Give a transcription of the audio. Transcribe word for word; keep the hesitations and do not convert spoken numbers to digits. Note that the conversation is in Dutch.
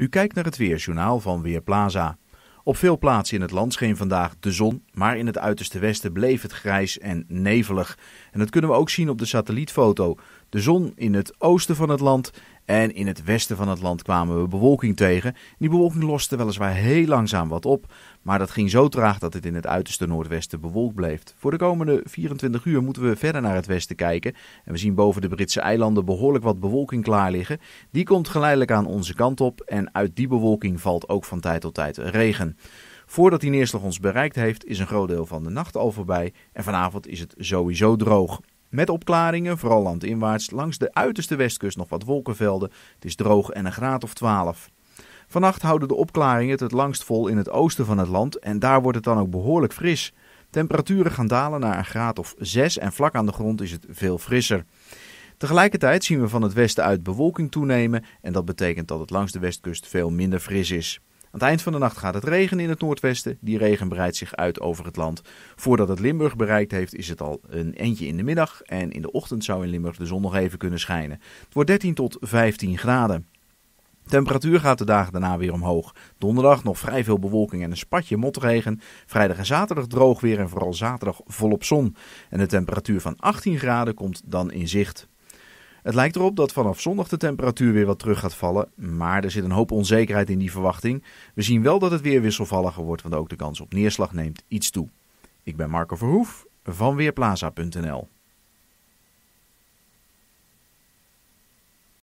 U kijkt naar het Weerjournaal van Weerplaza. Op veel plaatsen in het land scheen vandaag de zon, maar in het uiterste westen bleef het grijs en nevelig. En dat kunnen we ook zien op de satellietfoto. De zon in het oosten van het land en in het westen van het land kwamen we bewolking tegen. Die bewolking loste weliswaar heel langzaam wat op, maar dat ging zo traag dat het in het uiterste noordwesten bewolkt bleef. Voor de komende vierentwintig uur moeten we verder naar het westen kijken. En we zien boven de Britse eilanden behoorlijk wat bewolking klaar liggen. Die komt geleidelijk aan onze kant op en uit die bewolking valt ook van tijd tot tijd regen. Voordat die neerslag ons bereikt heeft, is een groot deel van de nacht al voorbij en vanavond is het sowieso droog. Met opklaringen, vooral landinwaarts, langs de uiterste westkust nog wat wolkenvelden. Het is droog en een graad of twaalf. Vannacht houden de opklaringen het het langst vol in het oosten van het land en daar wordt het dan ook behoorlijk fris. Temperaturen gaan dalen naar een graad of zes en vlak aan de grond is het veel frisser. Tegelijkertijd zien we van het westen uit bewolking toenemen en dat betekent dat het langs de westkust veel minder fris is. Aan het eind van de nacht gaat het regen in het noordwesten. Die regen breidt zich uit over het land. Voordat het Limburg bereikt heeft is het al een eindje in de middag. En in de ochtend zou in Limburg de zon nog even kunnen schijnen. Het wordt dertien tot vijftien graden. De temperatuur gaat de dagen daarna weer omhoog. Donderdag nog vrij veel bewolking en een spatje motregen. Vrijdag en zaterdag droog weer en vooral zaterdag volop zon. En de temperatuur van achttien graden komt dan in zicht. Het lijkt erop dat vanaf zondag de temperatuur weer wat terug gaat vallen, maar er zit een hoop onzekerheid in die verwachting. We zien wel dat het weer wisselvalliger wordt, want ook de kans op neerslag neemt iets toe. Ik ben Marco Verhoef van Weerplaza punt n l.